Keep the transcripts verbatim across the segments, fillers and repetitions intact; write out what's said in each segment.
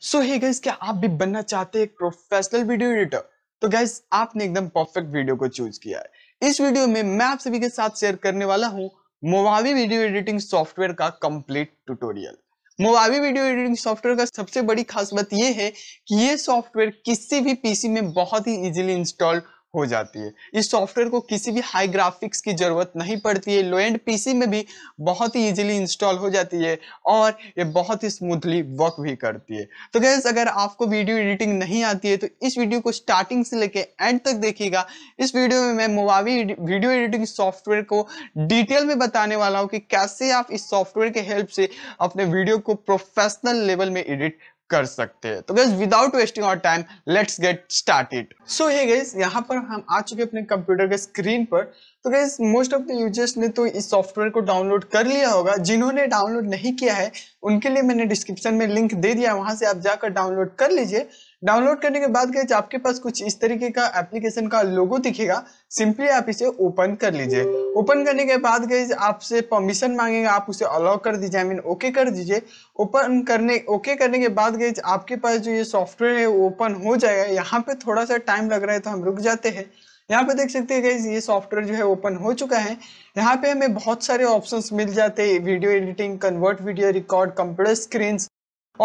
सो hey guys, क्या आप भी बनना चाहते हैं एक प्रोफेशनल वीडियो एडिटर? तो गाइस, आपने एकदम परफेक्ट वीडियो को चूज किया है। इस वीडियो में मैं आप सभी के साथ शेयर करने वाला हूँ मोवावी वीडियो एडिटिंग सॉफ्टवेयर का complete tutorial. Movavi video editing software का सबसे बड़ी खास बात यह है कि ये सॉफ्टवेयर किसी भी पीसी में बहुत ही इजीली इंस्टॉल हो जाती है। इस सॉफ्टवेयर को किसी भी हाई ग्राफिक्स की जरूरत नहीं पड़ती है। लो एंड पीसी में भी बहुत ही इजीली इंस्टॉल हो जाती है और ये बहुत ही स्मूथली वर्क भी करती है। तो गाइस, अगर आपको वीडियो एडिटिंग नहीं आती है तो इस वीडियो को स्टार्टिंग से लेके एंड तक देखिएगा। इस वीडियो में मैं मोवावी वीडियो एडिटिंग सॉफ्टवेयर को डिटेल में बताने वाला हूँ कि कैसे आप इस सॉफ्टवेयर के हेल्प से अपने वीडियो को प्रोफेशनल लेवल में एडिट कर सकते हैं। तो guys, without wasting our time let's get started. So hey guys, यहाँ पर हम आ चुके अपने कंप्यूटर के स्क्रीन पर। तो guys, most of the users ने तो इस सॉफ्टवेयर को डाउनलोड कर लिया होगा। जिन्होंने डाउनलोड नहीं किया है उनके लिए मैंने डिस्क्रिप्शन में लिंक दे दिया, वहां से आप जाकर डाउनलोड कर लीजिए। डाउनलोड करने के बाद गाइस, आपके पास कुछ इस तरीके का एप्लीकेशन का लोगो दिखेगा। सिंपली आप इसे ओपन कर लीजिए। ओपन करने के बाद गाइस, आपसे परमिशन मांगेगा, आप उसे अलाउ कर दीजिए, आई मीन ओके कर दीजिए। ओपन करने ओके करने के बाद गाइस, आपके पास जो ये सॉफ्टवेयर है वो ओपन हो जाएगा। यहाँ पे थोड़ा सा टाइम लग रहा है तो हम रुक जाते हैं। यहाँ पे देख सकते हैं गाइस, ये सॉफ्टवेयर जो है ओपन हो चुका है। यहाँ पे हमें बहुत सारे ऑप्शंस मिल जाते हैं, video editing, convert video, record, computer screens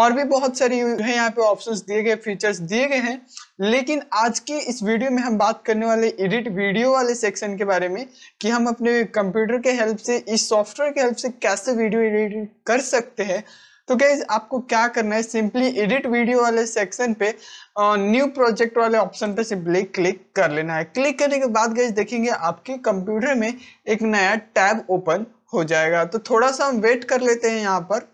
और भी बहुत सारे हैं। यहाँ पे ऑप्शंस दिए गए, फीचर्स दिए गए हैं। लेकिन आज के इस वीडियो में हम बात करने वाले एडिट वीडियो वाले सेक्शन के बारे में कि हम अपने कंप्यूटर के हेल्प से, इस सॉफ्टवेयर के हेल्प से कैसे वीडियो एडिट कर सकते हैं। तो गाइस, आपको क्या करना है, सिंपली एडिट वीडियो वाले सेक्शन पे न्यू प्रोजेक्ट वाले ऑप्शन पे सिंपली क्लिक कर लेना है। क्लिक करने के बाद गाइस, देखेंगे आपके कंप्यूटर में एक नया टैब ओपन हो जाएगा। तो थोड़ा सा हम वेट कर लेते हैं यहाँ पर।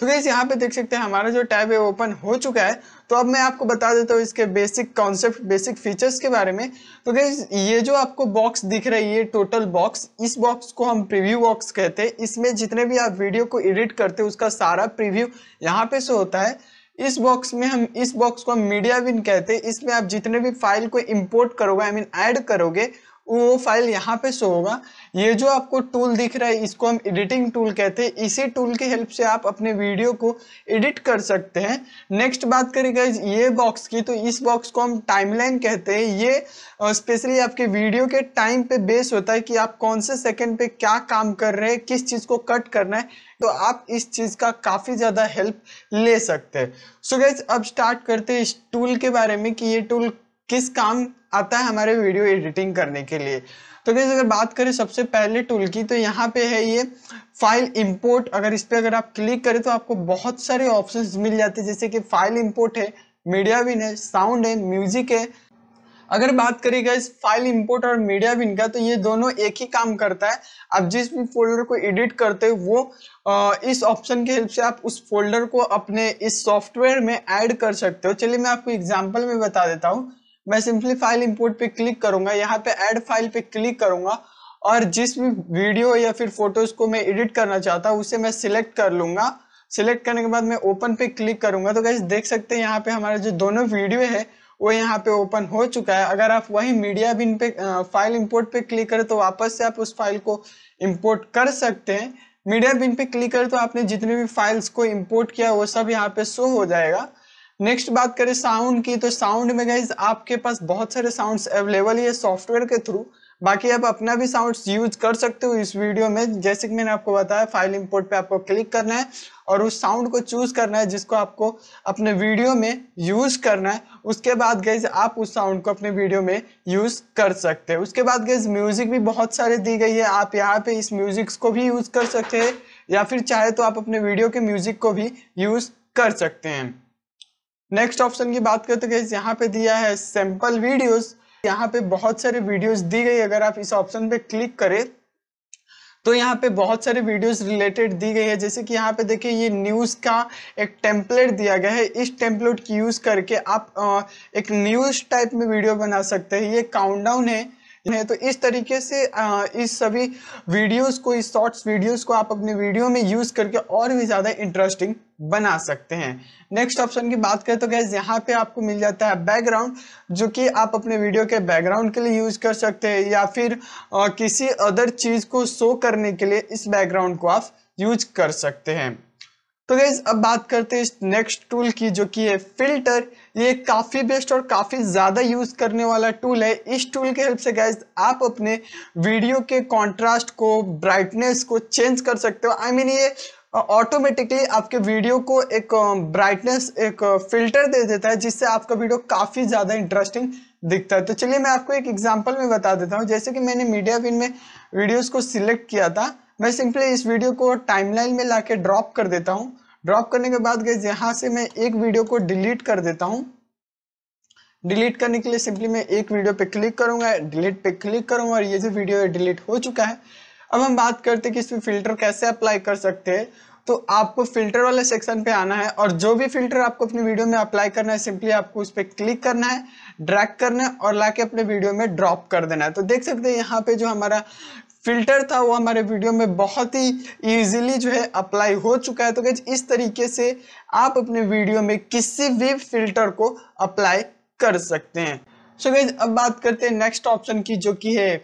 तो गाइस, यहाँ पे देख सकते हैं हमारा जो टैब है ओपन हो चुका है। तो अब मैं आपको बता देता हूँ इसके बेसिक कॉन्सेप्ट, बेसिक फीचर्स के बारे में। तो गाइस, ये जो आपको बॉक्स दिख रही है, ये टोटल बॉक्स, इस बॉक्स को हम प्रीव्यू बॉक्स कहते हैं। इसमें जितने भी आप वीडियो को एडिट करते हैं उसका सारा प्रीव्यू यहाँ पे शो होता है। इस बॉक्स में हम इस बॉक्स को हम मीडिया विन कहते हैं। इसमें आप जितने भी फाइल को इम्पोर्ट करोगे, आई मीन ऐड करोगे, वो फाइल यहाँ पे शो होगा। ये जो आपको टूल दिख रहा है इसको हम एडिटिंग टूल कहते हैं। इसी टूल के हेल्प से आप अपने वीडियो को एडिट कर सकते हैं। नेक्स्ट बात करें गाइस ये बॉक्स की, तो इस बॉक्स को हम टाइमलाइन कहते हैं। ये स्पेशली आपके वीडियो के टाइम पे बेस होता है कि आप कौन से सेकंड पे क्या काम कर रहे हैं, किस चीज़ को कट करना है। तो आप इस चीज़ का काफ़ी ज़्यादा हेल्प ले सकते हैं। सो गाइस, अब स्टार्ट करते हैं इस टूल के बारे में कि ये टूल किस काम आता है हमारे वीडियो एडिटिंग करने के लिए। तो गाइस, अगर बात करें सबसे पहले टूल की, तो यहाँ पे है ये फाइल इंपोर्ट। अगर इस पर अगर आप क्लिक करें तो आपको बहुत सारे ऑप्शंस मिल जाते हैं, जैसे कि फाइल इंपोर्ट है, मीडिया विन है, साउंड है, म्यूजिक है। अगर बात करें गाइस फाइल इंपोर्ट और मीडिया विन का, तो ये दोनों एक ही काम करता है। आप जिस भी फोल्डर को एडिट करते हो वो आ, इस ऑप्शन के हेल्प से आप उस फोल्डर को अपने इस सॉफ्टवेयर में ऐड कर सकते हो। चलिए मैं आपको एग्जाम्पल में बता देता हूँ। मैं सिंपली फाइल इंपोर्ट पे क्लिक करूंगा, यहाँ पे ऐड फाइल पे क्लिक करूंगा और जिस भी वीडियो या फिर फोटोज को मैं एडिट करना चाहता हूँ उसे मैं सिलेक्ट कर लूंगा। सिलेक्ट करने के बाद मैं ओपन पे क्लिक करूंगा। तो गाइस, देख सकते हैं यहाँ पे हमारे जो दोनों वीडियो है वो यहाँ पे ओपन हो चुका है। अगर आप वही मीडिया बिन पे फाइल इंपोर्ट पे क्लिक करें तो वापस से आप उस फाइल को इम्पोर्ट कर सकते हैं। मीडिया बिन पे क्लिक करें तो आपने जितने भी फाइल्स को इम्पोर्ट किया वो सब यहाँ पे शो हो जाएगा। नेक्स्ट बात करें साउंड की, तो साउंड में गाइज आपके पास बहुत सारे साउंड्स अवेलेबल है सॉफ्टवेयर के थ्रू। बाकी आप अपना भी साउंड्स यूज कर सकते हो इस वीडियो में। जैसे कि मैंने आपको बताया, फाइल इंपोर्ट पे आपको क्लिक करना है और उस साउंड को चूज करना है जिसको आपको अपने वीडियो में यूज करना है। उसके बाद गाइज आप उस साउंड को अपने वीडियो में यूज कर सकते हैं। उसके बाद गाइज म्यूजिक भी बहुत सारे दी गई है। आप यहाँ पे इस म्यूजिक्स को भी यूज कर सकते हैं या फिर चाहे तो आप अपने वीडियो के म्यूजिक को भी यूज कर सकते हैं। नेक्स्ट ऑप्शन की बात करते हैं, यहाँ पे दिया है सैंपल वीडियोस। यहाँ पे बहुत सारे वीडियोस दी गई। अगर आप इस ऑप्शन पे क्लिक करें तो यहाँ पे बहुत सारे वीडियोस रिलेटेड दी गई है। जैसे कि यहाँ पे देखिए, ये न्यूज़ का एक टेम्पलेट दिया गया है। इस टेम्पलेट की यूज़ करके आप आ, एक न्यूज़ टाइप में वीडियो बना सकते हैं। ये काउंटडाउन है। तो इस तरीके से इस सभी वीडियोस को, इस शॉर्ट्स वीडियोस को आप अपने वीडियो में यूज करके और भी ज्यादा इंटरेस्टिंग बना सकते हैं। नेक्स्ट ऑप्शन की बात करें तो गाइस, यहाँ पे आपको मिल जाता है बैकग्राउंड, जो कि आप अपने वीडियो के बैकग्राउंड के लिए यूज कर सकते हैं या फिर किसी अदर चीज को शो करने के लिए इस बैकग्राउंड को आप यूज कर सकते हैं। तो गाइज अब बात करते हैं इस नेक्स्ट टूल की जो कि है फिल्टर। ये काफ़ी बेस्ट और काफ़ी ज़्यादा यूज़ करने वाला टूल है। इस टूल के हेल्प से गाइज आप अपने वीडियो के कंट्रास्ट को, ब्राइटनेस को चेंज कर सकते हो। आई मीन ये ऑटोमेटिकली आपके वीडियो को एक ब्राइटनेस, एक फिल्टर दे देता है जिससे आपका वीडियो काफ़ी ज़्यादा इंटरेस्टिंग दिखता है। तो चलिए मैं आपको एक एग्जाम्पल में बता देता हूँ। जैसे कि मैंने मीडिया विन में वीडियोज़ को सिलेक्ट किया था, मैं सिंपली इस वीडियो को टाइमलाइन में लाके ड्रॉप कर देता हूँ। ड्रॉप करने के बाद गाइस यहाँ से मैं एक वीडियो को डिलीट कर देता हूँ। डिलीट करने के लिए सिंपली मैं एक वीडियो पे क्लिक करूँगा, डिलीट पे क्लिक करूँगा और ये जो वीडियो है डिलीट हो चुका है। अब हम बात करते हैं कि इसमें फिल्टर कैसे अप्लाई कर सकते हैं। तो आपको फिल्टर वाले सेक्शन पे आना है और जो भी फिल्टर आपको अपनी वीडियो में अप्लाई करना है सिंपली आपको उस पर क्लिक करना है, ड्रैग करना है और लाके अपने वीडियो में ड्रॉप कर देना है। तो देख सकते हैं यहाँ पे जो हमारा फिल्टर था वो हमारे वीडियो में बहुत ही इजीली जो है अप्लाई हो चुका है। तो गाइस इस तरीके से आप अपने वीडियो में किसी भी फिल्टर को अप्लाई कर सकते हैं। सो गाइस अब बात करते हैं नेक्स्ट ऑप्शन की जो कि है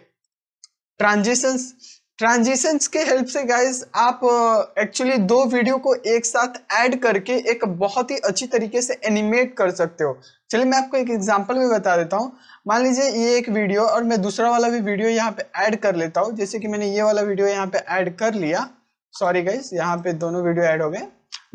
ट्रांजिशंस। ट्रांजिशंस के हेल्प से गाइस आप एक्चुअली दो वीडियो को एक साथ ऐड करके एक बहुत ही अच्छी तरीके से एनिमेट कर सकते हो। चलिए मैं आपको एक एग्जांपल में बता देता हूँ। मान लीजिए ये एक वीडियो और मैं दूसरा वाला भी वीडियो यहाँ पे ऐड कर लेता हूँ। जैसे कि मैंने ये वाला वीडियो यहाँ पे ऐड कर लिया, सॉरी गाइस यहाँ पे दोनों वीडियो ऐड हो गए।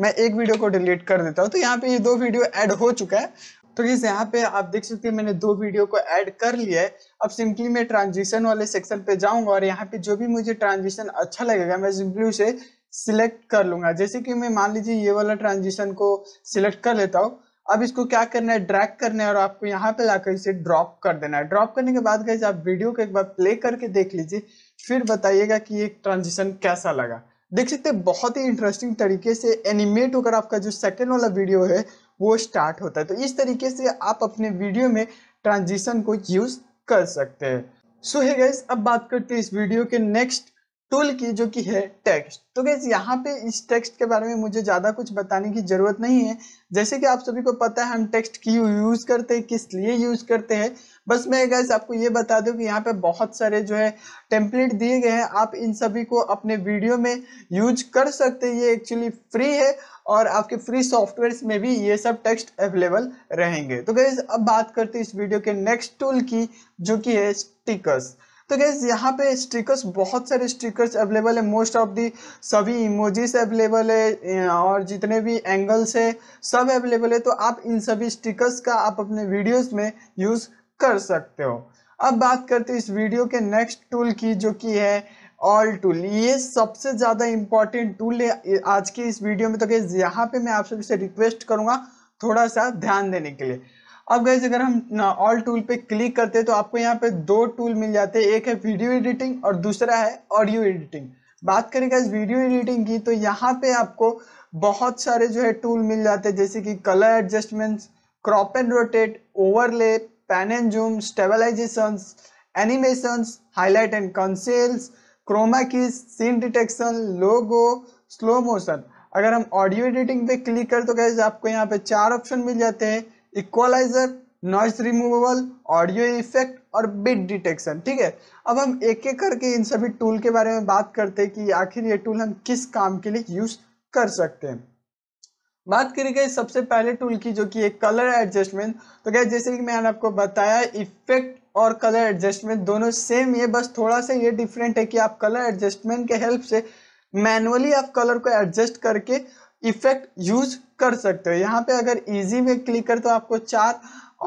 मैं एक वीडियो को डिलीट कर देता हूँ तो यहाँ पे ये दो वीडियो ऐड हो चुका है। तो गाइस यहाँ पे आप देख सकते हैं मैंने दो वीडियो को ऐड कर लिया है। अब सिंपली मैं ट्रांजिशन वाले सेक्शन पे जाऊंगा और यहाँ पे जो भी मुझे ट्रांजिशन अच्छा लगेगा मैं सिंपली उसे सिलेक्ट कर लूंगा। जैसे कि मैं मान लीजिए ये वाला ट्रांजिशन को सिलेक्ट कर लेता हूँ। अब इसको क्या करना है, ड्रैग करना है और आपको यहाँ पे लाकर इसे ड्रॉप कर देना है। ड्रॉप करने के बाद गाइस आप वीडियो को एक बार प्ले करके देख लीजिए, फिर बताइएगा कि ये ट्रांजिशन कैसा लगा। देख सकते हैं बहुत ही इंटरेस्टिंग तरीके से एनिमेट होकर आपका जो सेकेंड वाला वीडियो है वो स्टार्ट होता है। तो इस तरीके से आप अपने वीडियो में ट्रांजिशन को यूज कर सकते हैं। सो हे गाइस अब बात करते हैं इस वीडियो के नेक्स्ट टूल की जो कि है टेक्स्ट। तो गाइस यहाँ पे इस टेक्स्ट के बारे में मुझे ज़्यादा कुछ बताने की ज़रूरत नहीं है। जैसे कि आप सभी को पता है हम टेक्स्ट क्यों यूज़ करते हैं, किस लिए यूज़ करते हैं। बस मैं गाइस आपको ये बता दूं कि यहाँ पे बहुत सारे जो है टेम्पलेट दिए गए हैं, आप इन सभी को अपने वीडियो में यूज कर सकते हैं। ये एक्चुअली फ्री है और आपके फ्री सॉफ्टवेयर में भी ये सब टेक्स्ट अवेलेबल रहेंगे। तो गाइस अब बात करते हैं इस वीडियो के नेक्स्ट टूल की जो कि है स्टिकर्स। तो गाइस यहाँ पे स्टिकर्स, बहुत सारे स्टिकर्स अवेलेबल है। मोस्ट ऑफ दी सभी इमोजीस अवेलेबल है और जितने भी एंगल्स है सब अवेलेबल है। तो आप इन सभी स्टिकर्स का आप अपने वीडियोस में यूज़ कर सकते हो। अब बात करते हैं इस वीडियो के नेक्स्ट टूल की जो कि है ऑल टूल। ये सबसे ज़्यादा इम्पॉर्टेंट टूल है आज की इस वीडियो में। तो गाइस यहाँ पे मैं आप सभी से रिक्वेस्ट करूँगा थोड़ा सा ध्यान देने के लिए। अब गाइस अगर हम ऑल टूल पे क्लिक करते हैं तो आपको यहाँ पे दो टूल मिल जाते हैं, एक है वीडियो एडिटिंग और दूसरा है ऑडियो एडिटिंग। बात करें गाइस वीडियो एडिटिंग की तो यहाँ पे आपको बहुत सारे जो है टूल मिल जाते हैं, जैसे कि colour adjustments, crop and rotate, overlay, pan and zoom, stabilisations, animations, highlight and conceals, chroma keys, scene detection, logo, slow motion. अगर हम ऑडियो एडिटिंग पे क्लिक करें तो गाइस आपको यहाँ पे चार ऑप्शन मिल जाते हैं, equaliser, noise removable, audio effect और बिट डिटेक्शन। ठीक है, अब हम एक एक करके इन सभी टूल के बारे में बात करते हैं कि आखिर ये टूल हम किस काम के लिए यूज कर सकते हैं। बात करेंगे सबसे पहले टूल की जो कि एक कलर एडजस्टमेंट। तो क्या जैसे कि मैंने आपको बताया इफेक्ट और कलर एडजस्टमेंट दोनों सेम है, बस थोड़ा सा ये डिफरेंट है कि आप कलर एडजस्टमेंट के हेल्प से मैनुअली आप कलर को एडजस्ट करके इफेक्ट यूज कर सकते हो। यहाँ पे अगर इजी में क्लिक कर तो आपको चार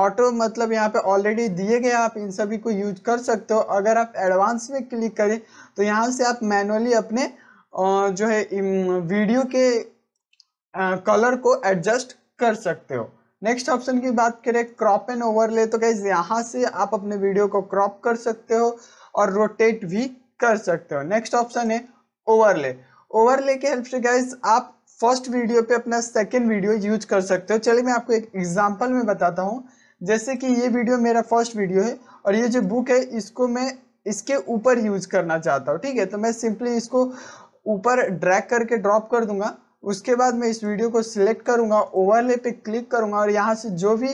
ऑटो मतलब यहाँ पे ऑलरेडी दिए गए, आप इन सभी को यूज कर सकते हो। अगर आप एडवांस में क्लिक करें तो यहाँ से आप मैनुअली अपने जो है वीडियो के कलर को एडजस्ट कर सकते हो। नेक्स्ट ऑप्शन की बात करें क्रॉप एंड ओवरले, तो गाइस यहाँ से आप अपने वीडियो को क्रॉप कर सकते हो और रोटेट भी कर सकते हो। नेक्स्ट ऑप्शन है ओवरले। ओवरले के हेल्प से गाइस आप फर्स्ट वीडियो पे अपना सेकेंड वीडियो यूज कर सकते हो। चलिए मैं आपको एक एग्जांपल में बताता हूँ। जैसे कि ये वीडियो मेरा फर्स्ट वीडियो है और ये जो बुक है इसको मैं इसके ऊपर यूज करना चाहता हूँ। ठीक है, तो मैं सिंपली इसको ऊपर ड्रैग करके ड्रॉप कर दूंगा। उसके बाद मैं इस वीडियो को सिलेक्ट करूंगा, ओवरले पे क्लिक करूंगा और यहाँ से जो भी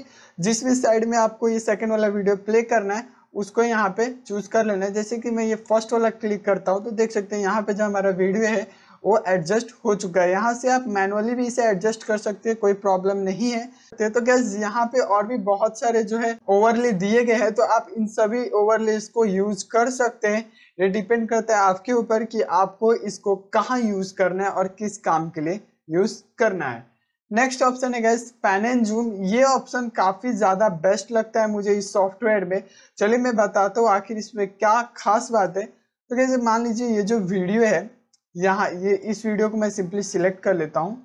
जिस भी साइड में आपको ये सेकेंड वाला वीडियो प्ले करना है उसको यहाँ पे चूज कर लेना है। जैसे कि मैं ये फर्स्ट वाला क्लिक करता हूँ तो देख सकते हैं यहाँ पे जो हमारा वीडियो है वो एडजस्ट हो चुका है। यहाँ से आप मैनुअली भी इसे एडजस्ट कर सकते हैं, कोई प्रॉब्लम नहीं है। तो गैस यहाँ पे और भी बहुत सारे जो है ओवरले दिए गए हैं, तो आप इन सभी ओवरलेस को यूज कर सकते हैं। ये डिपेंड करता है आपके ऊपर कि आपको इसको कहाँ यूज करना है और किस काम के लिए यूज करना है। नेक्स्ट ऑप्शन है गैस पैन एंड जूम। ये ऑप्शन काफ़ी ज़्यादा बेस्ट लगता है मुझे इस सॉफ्टवेयर में। चलिए मैं बताता हूँ आखिर इसमें क्या खास बात है। तो गैस मान लीजिए ये जो वीडियो है, यहाँ ये इस वीडियो को मैं सिंपली सिलेक्ट कर लेता हूँ,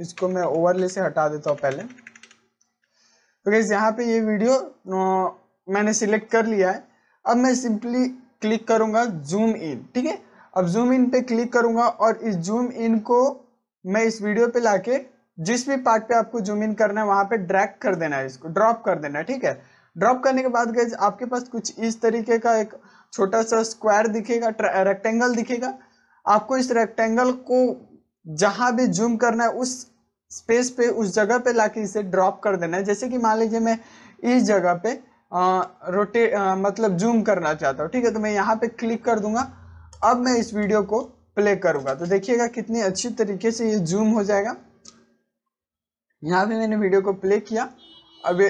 इसको मैं ओवरले से हटा देता हूँ पहले। तो गैस यहाँ पे ये वीडियो मैंने सिलेक्ट कर लिया है। अब मैं सिंपली क्लिक करूँगा जूम इन, ठीक है। अब जूम इन पे क्लिक करूँगा और इस जूम इन को मैं इस वीडियो पे ला के जिस भी पार्ट पे आपको जूम इन करना है वहाँ पे ड्रैग कर देना है, इसको ड्रॉप कर देना है, ठीक है। ड्रॉप करने के बाद गाइस आपके पास कुछ इस तरीके का एक छोटा सा स्क्वायर दिखेगा, रेक्टेंगल दिखेगा। आपको इस रेक्टेंगल को जहाँ भी जूम करना है उस स्पेस पे, उस जगह पे लाके इसे ड्रॉप कर देना है। जैसे कि मान लीजिए मैं इस जगह पे आ, रोटे आ, मतलब जूम करना चाहता हूँ, ठीक है। तो मैं यहाँ पे क्लिक कर दूंगा। अब मैं इस वीडियो को प्ले करूँगा तो देखिएगा कितनी अच्छी तरीके से ये जूम हो जाएगा। यहाँ पे मैंने वीडियो को प्ले किया, अब ये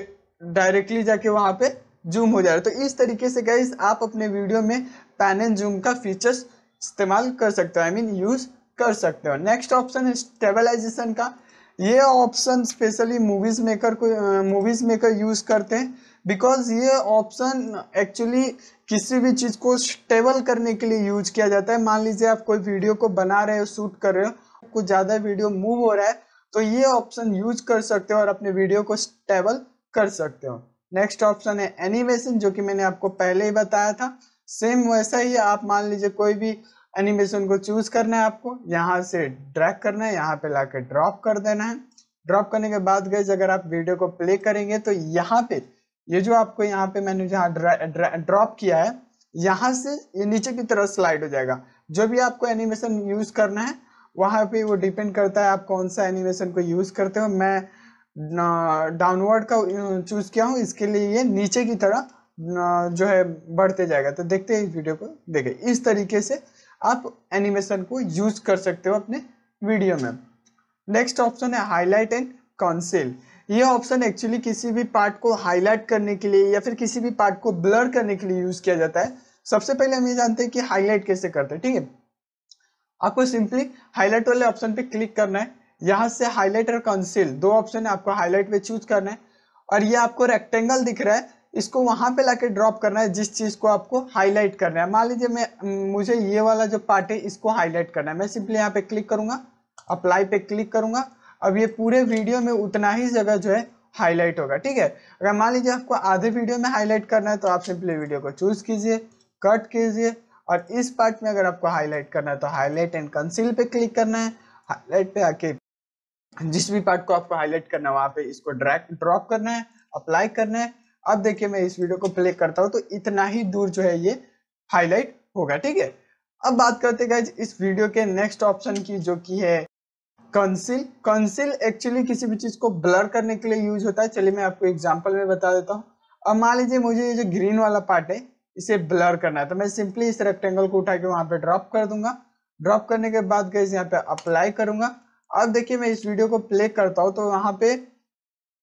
डायरेक्टली जाके वहाँ पे जूम हो जा रहा है। तो इस तरीके से गाइस आप अपने वीडियो में पैन एंड जूम का फीचर्स इस्तेमाल कर सकते हो, आई मीन यूज़ कर सकते हो। नेक्स्ट ऑप्शन है स्टेबलाइजेशन का। ये ऑप्शन स्पेशली मूवीज मेकर को मूवीज मेकर यूज़ करते हैं, बिकॉज ये ऑप्शन एक्चुअली किसी भी चीज़ को स्टेबल करने के लिए यूज किया जाता है। मान लीजिए आप कोई वीडियो को बना रहे हो, शूट कर रहे हो, कुछ ज़्यादा वीडियो मूव हो रहा है, तो ये ऑप्शन यूज कर सकते हो और अपने वीडियो को स्टेबल कर सकते हो। नेक्स्ट ऑप्शन है एनिमेशन, जो कि मैंने आपको पहले ही बताया था। सेम वैसा ही आप मान लीजिए कोई भी एनिमेशन को चूज करना है, आपको यहाँ से ड्रैग करना है, यहाँ पे लाके ड्रॉप कर देना है। ड्रॉप करने के बाद गाइस अगर आप वीडियो को प्ले करेंगे तो यहाँ पे ये जो आपको यहाँ पे मैंने जहाँ ड्रॉप किया है, यहाँ से ये नीचे की तरफ स्लाइड हो जाएगा। जो भी आपको एनिमेशन यूज करना है वहाँ पे वो डिपेंड करता है आप कौन सा एनिमेशन को यूज़ करते हो। मैं डाउनवर्ड का चूज़ किया हूँ, इसके लिए ये नीचे की तरह जो है बढ़ते जाएगा। तो देखते हैं इस वीडियो को, देखें इस तरीके से आप एनिमेशन को यूज़ कर सकते हो अपने वीडियो में। नेक्स्ट ऑप्शन है हाईलाइट एंड कंसील। ये ऑप्शन एक्चुअली किसी भी पार्ट को हाईलाइट करने के लिए या फिर किसी भी पार्ट को ब्लर करने के लिए यूज़ किया जाता है। सबसे पहले हम ये जानते हैं कि हाईलाइट कैसे करते हैं, ठीक है। आपको सिंपली हाईलाइट वाले ऑप्शन पे क्लिक करना है। यहाँ से हाईलाइट और कंसील दो ऑप्शन है, आपको हाईलाइट पे चूज करना है। और ये आपको रेक्टेंगल दिख रहा है, इसको वहाँ पे लाके ड्रॉप करना है जिस चीज़ को आपको हाईलाइट करना है। मान लीजिए मैं मुझे ये वाला जो पार्ट है इसको हाईलाइट करना है। मैं सिंपली यहाँ पे क्लिक करूँगा, अप्लाई पे क्लिक करूँगा। अब ये पूरे वीडियो में उतना ही जगह जो है हाईलाइट होगा, ठीक है। अगर मान लीजिए आपको आधे वीडियो में हाईलाइट करना है तो आप सिंपली वीडियो को चूज कीजिए, कट कीजिए। और इस पार्ट में अगर आपको हाईलाइट करना है तो हाईलाइट एंड कंसील पे क्लिक करना है। हाईलाइट पे आके जिस भी पार्ट को आपको हाईलाइट करना है वहाँ पे इसको ड्रैग ड्रॉप करना है, अप्लाई करना है। अब देखिए मैं इस वीडियो को प्ले करता हूँ तो इतना ही दूर जो है ये हाईलाइट होगा, ठीक है। अब बात करते हैं इस वीडियो के नेक्स्ट ऑप्शन की, जो कि है कंसील। कंसील एक्चुअली किसी भी चीज़ को ब्लर करने के लिए यूज होता है। चलिए मैं आपको एग्जाम्पल में बता देता हूँ। अब मान लीजिए मुझे ये जो ग्रीन वाला पार्ट है इसे ब्लर करना है, तो मैं सिंपली इस रेक्टेंगल को उठा के वहाँ पे ड्रॉप कर दूंगा। ड्रॉप करने के बाद गाइस यहाँ पे अप्लाई करूंगा। अब देखिए मैं इस वीडियो को प्ले करता हूँ तो वहाँ पे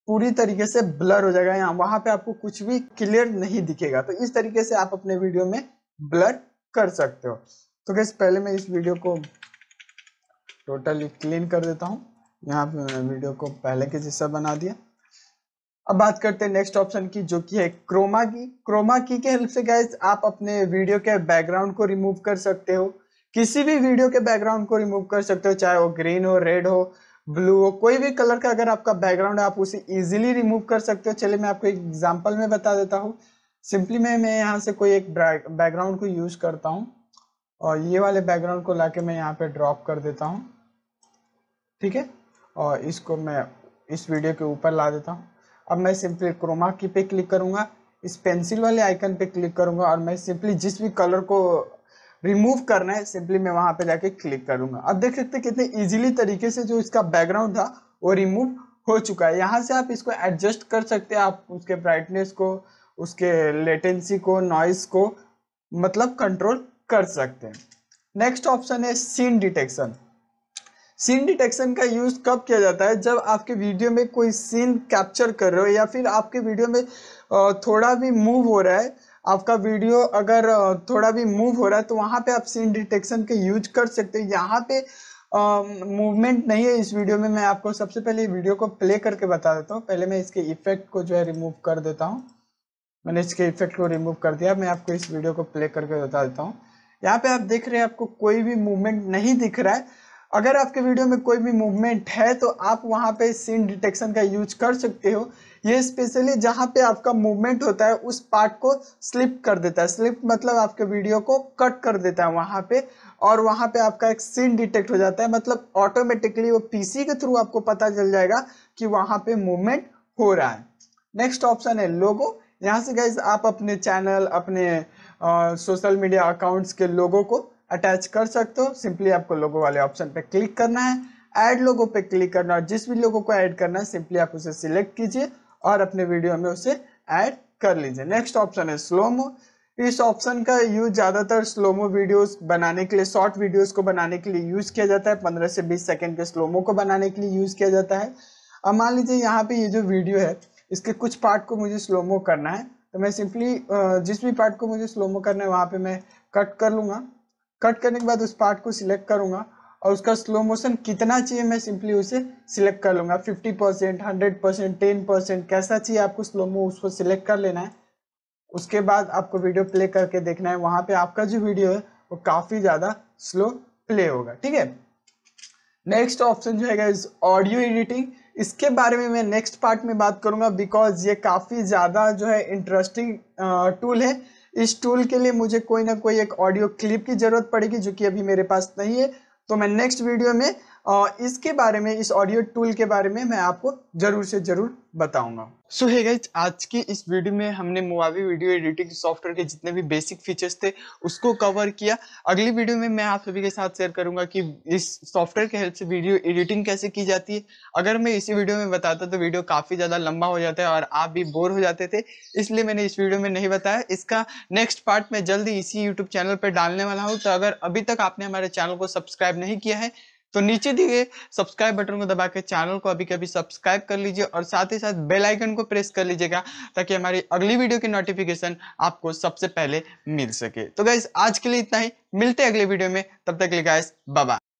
पूरी तरीके से ब्लर हो जाएगा। यहाँ वहाँ पे आपको कुछ भी क्लियर नहीं दिखेगा। तो इस तरीके से आप अपने वीडियो में ब्लर कर सकते हो। तो गाइस पहले मैं इस वीडियो को टोटली क्लीन कर देता हूँ। यहाँ पे मैंने वीडियो को पहले के जैसा बना दिया। अब बात करते हैं नेक्स्ट ऑप्शन की, जो कि है क्रोमा की। क्रोमा की के हेल्प से गाइस आप अपने वीडियो के बैकग्राउंड को रिमूव कर सकते हो। किसी भी वीडियो के बैकग्राउंड को रिमूव कर सकते हो, चाहे वो ग्रीन हो, रेड हो, ब्लू हो, कोई भी कलर का अगर आपका बैकग्राउंड है आप उसे इजीली रिमूव कर सकते हो। चलिए मैं आपको एक एग्जाम्पल में बता देता हूँ। सिंपली मैं मैं यहाँ से कोई एक बैकग्राउंड को यूज करता हूँ और ये वाले बैकग्राउंड को ला के मैं यहाँ पर ड्रॉप कर देता हूँ, ठीक है। और इसको मैं इस वीडियो के ऊपर ला देता हूँ। अब मैं सिंपली क्रोमा की पे क्लिक करूंगा, इस पेंसिल वाले आइकन पे क्लिक करूंगा और मैं सिंपली जिस भी कलर को रिमूव करना है सिंपली मैं वहां पे जाके क्लिक करूंगा। अब देख सकते हैं कितने इजीली तरीके से जो इसका बैकग्राउंड था वो रिमूव हो चुका है। यहां से आप इसको एडजस्ट कर सकते हैं, आप उसके ब्राइटनेस को, उसके लेटेंसी को, नॉइस को मतलब कंट्रोल कर सकते हैं। नेक्स्ट ऑप्शन है सीन डिटेक्शन। सीन डिटेक्शन का यूज़ कब किया जाता है? जब आपके वीडियो में कोई सीन कैप्चर कर रहे हो या फिर आपके वीडियो में थोड़ा भी मूव हो रहा है, आपका वीडियो अगर थोड़ा भी मूव हो रहा है तो वहाँ पे आप सीन डिटेक्शन के यूज कर सकते हो। यहाँ पे मूवमेंट नहीं है इस वीडियो में। मैं आपको सबसे पहले वीडियो को प्ले करके बता देता हूँ। पहले मैं इसके इफेक्ट को जो है रिमूव कर देता हूँ। मैंने इसके इफेक्ट को रिमूव कर दिया। मैं आपको इस वीडियो को प्ले करके बता देता हूँ। यहाँ पे आप देख रहे हैं आपको कोई भी मूवमेंट नहीं दिख रहा है। अगर आपके वीडियो में कोई भी मूवमेंट है तो आप वहाँ पे सीन डिटेक्शन का यूज कर सकते हो। ये स्पेशली जहाँ पे आपका मूवमेंट होता है उस पार्ट को स्लिप कर देता है। स्लिप मतलब आपके वीडियो को कट कर देता है वहाँ पे, और वहाँ पे आपका एक सीन डिटेक्ट हो जाता है। मतलब ऑटोमेटिकली वो पीसी के थ्रू आपको पता चल जाएगा कि वहाँ पे मूवमेंट हो रहा है। नेक्स्ट ऑप्शन है लोगो। यहाँ से गाइज आप अपने चैनल, अपने सोशल मीडिया अकाउंट्स के लोगो को अटैच कर सकते हो। सिंपली आपको लोगो वाले ऑप्शन पे क्लिक करना है, ऐड लोगो पे क्लिक करना है, और जिस भी लोगो को ऐड करना है सिंपली आप उसे सिलेक्ट कीजिए और अपने वीडियो में उसे ऐड कर लीजिए। नेक्स्ट ऑप्शन है स्लोमो। इस ऑप्शन का यूज ज़्यादातर स्लोमो वीडियोस बनाने के लिए, शॉर्ट वीडियोस को बनाने के लिए यूज़ किया जाता है। पंद्रह से बीस सेकेंड के स्लोमो को बनाने के लिए यूज़ किया जाता है। अब मान लीजिए यहाँ पे ये जो वीडियो है इसके कुछ पार्ट को मुझे स्लोमो करना है, तो मैं सिंपली जिस भी पार्ट को मुझे स्लोमो करना है वहाँ पे मैं कट कर लूँगा। कट करने के बाद उस पार्ट को सिलेक्ट करूँगा और उसका स्लो मोशन कितना चाहिए मैं सिंपली उसे सिलेक्ट कर लूँगा। Fifty percent, hundred percent, ten percent, कैसा चाहिए आपको स्लो मो उसको सिलेक्ट कर लेना है। उसके बाद आपको वीडियो प्ले करके देखना है। वहाँ पे आपका जो वीडियो है वो काफ़ी ज़्यादा स्लो प्ले होगा। ठीक है। नेक्स्ट ऑप्शन जो है इस ऑडियो एडिटिंग, इसके बारे में मैं नेक्स्ट पार्ट में बात करूँगा, बिकॉज ये काफ़ी ज़्यादा जो है इंटरेस्टिंग टूल है। इस टूल के लिए मुझे कोई ना कोई एक ऑडियो क्लिप की ज़रूरत पड़ेगी जो कि अभी मेरे पास नहीं है। तो मैं नेक्स्ट वीडियो में इसके बारे में, इस ऑडियो टूल के बारे में मैं आपको जरूर से जरूर बताऊंगा। सो हे गाइस, आज की इस वीडियो में हमने मोवावी वीडियो एडिटिंग सॉफ्टवेयर के जितने भी बेसिक फीचर्स थे उसको कवर किया। अगली वीडियो में मैं आप सभी के साथ शेयर करूंगा कि इस सॉफ्टवेयर के हेल्प से वीडियो एडिटिंग कैसे की जाती है। अगर मैं इसी वीडियो में बताता तो वीडियो काफ़ी ज़्यादा लंबा हो जाता है और आप भी बोर हो जाते थे, इसलिए मैंने इस वीडियो में नहीं बताया। इसका नेक्स्ट पार्ट मैं जल्दी इसी यूट्यूब चैनल पर डालने वाला हूँ। तो अगर अभी तक आपने हमारे चैनल को सब्सक्राइब नहीं किया है तो नीचे दिए गए सब्सक्राइब बटन को दबा के चैनल को अभी कभी सब्सक्राइब कर लीजिए और साथ ही साथ बेल आइकन को प्रेस कर लीजिएगा ताकि हमारी अगली वीडियो की नोटिफिकेशन आपको सबसे पहले मिल सके। तो गाइस, आज के लिए इतना ही। मिलते हैं अगले वीडियो में। तब तक के लिए गाइस, बाय बाय।